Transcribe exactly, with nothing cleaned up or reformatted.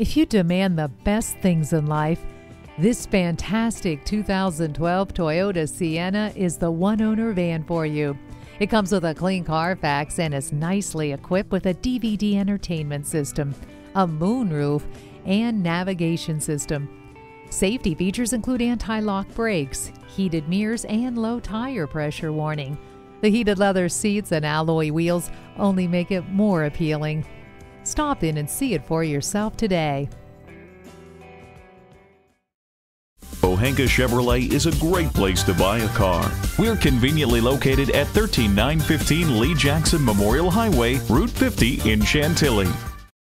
If you demand the best things in life, this fantastic two thousand twelve Toyota Sienna is the one-owner van for you. It comes with a clean Carfax and is nicely equipped with a D V D entertainment system, a moonroof, and navigation system. Safety features include anti-lock brakes, heated mirrors, and low tire pressure warning. The heated leather seats and alloy wheels only make it more appealing. Stop in and see it for yourself today. Pohanka Chevrolet is a great place to buy a car. We're conveniently located at thirteen nine fifteen Lee Jackson Memorial Highway, Route fifty in Chantilly.